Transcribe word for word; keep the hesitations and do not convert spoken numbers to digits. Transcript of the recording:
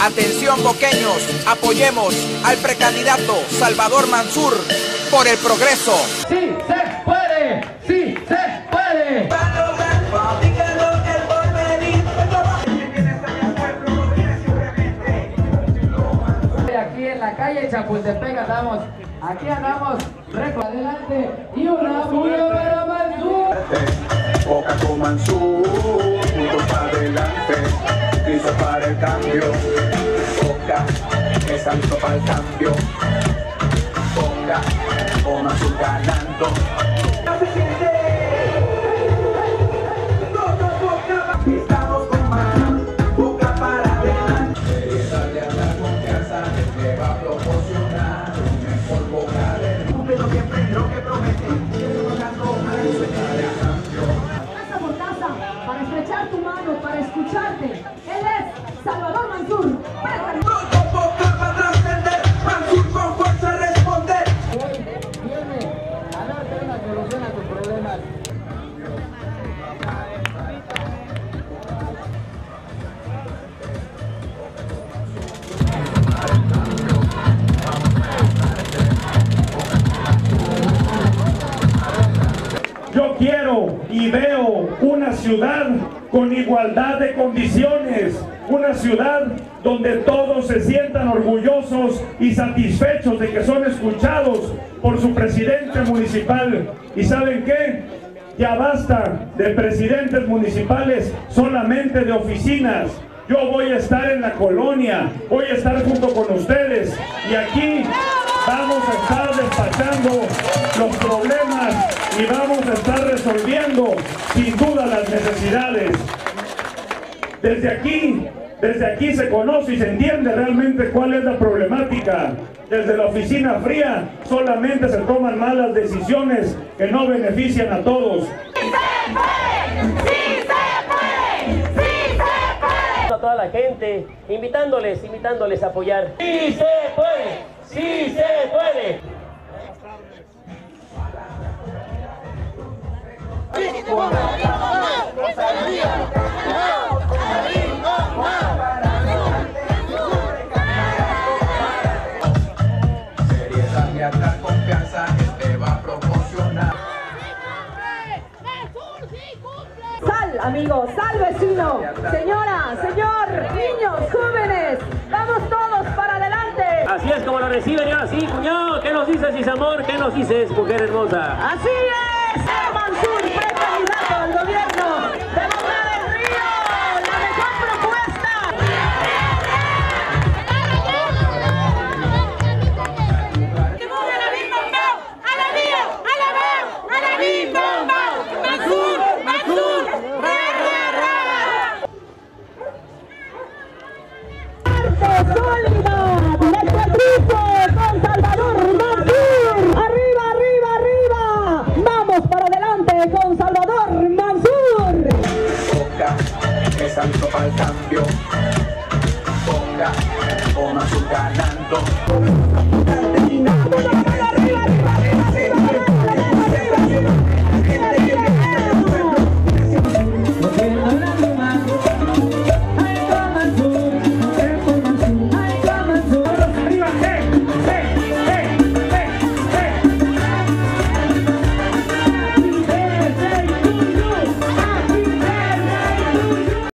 Atención boqueños, apoyemos al precandidato Salvador Manzur por el progreso. ¡Sí se puede! ¡Sí se puede! Aquí en la calle Chapultepec andamos, aquí andamos, récord adelante y una bulla para Manzur. Boca con Manzur, juntos para adelante. Listo para el cambio, Boca, es alto para el cambio, Boca, o Manzur ganando. Estamos con Man, Boca para adelante. Sería darle a la confianza que va a proporcionar un mejor Boca del Río. Cumple lo que prende, lo que promete, eso es la roja de su área. Casa por casa, para estrechar tu mano, para escucharte. Salvador Manzur, Boca, Boca para trascender, Manzur con fuerza responder. Hoy viene a darte una solución a tus problemas. Yo quiero y veo una ciudad con igualdad de condiciones, una ciudad donde todos se sientan orgullosos y satisfechos de que son escuchados por su presidente municipal. ¿Y saben qué? Ya basta de presidentes municipales solamente de oficinas. Yo voy a estar en la colonia, voy a estar junto con ustedes y aquí vamos a estar despachando los problemas y vamos a estar resolviendo sin duda las necesidades. Desde aquí, desde aquí se conoce y se entiende realmente cuál es la problemática. Desde la oficina fría solamente se toman malas decisiones que no benefician a todos. ¡Sí se puede! ¡Sí se puede! ¡Sí se puede! A toda la gente, invitándoles, invitándoles a apoyar. ¡Sí se puede! ¡Sí se puede! Sal, amigo, sal, vecino, señora, señor, niños, jóvenes, vamos todos para adelante. Así es como lo reciben, y así, cuñado, ¿qué nos dices, Isamor? ¿Qué nos dices, mujer hermosa? Así es, Manzur, precandidato al gobierno de Boca del Río, la mejor propuesta. ¡Que mueve a la bim bam bam! ¡A la vía! ¡A la bam! ¡A la bim bam bam! ¡Manzur! ¡Manzur! ¡Ra, ra, ra! ¡Sólida! ¡Nuestro triunfo con Salvador Manzur! ¡Arriba, arriba, arriba! ¡Vamos para adelante con Salvador Manzur! Boca, es alto para el cambio. Boca, o Manzur ganando.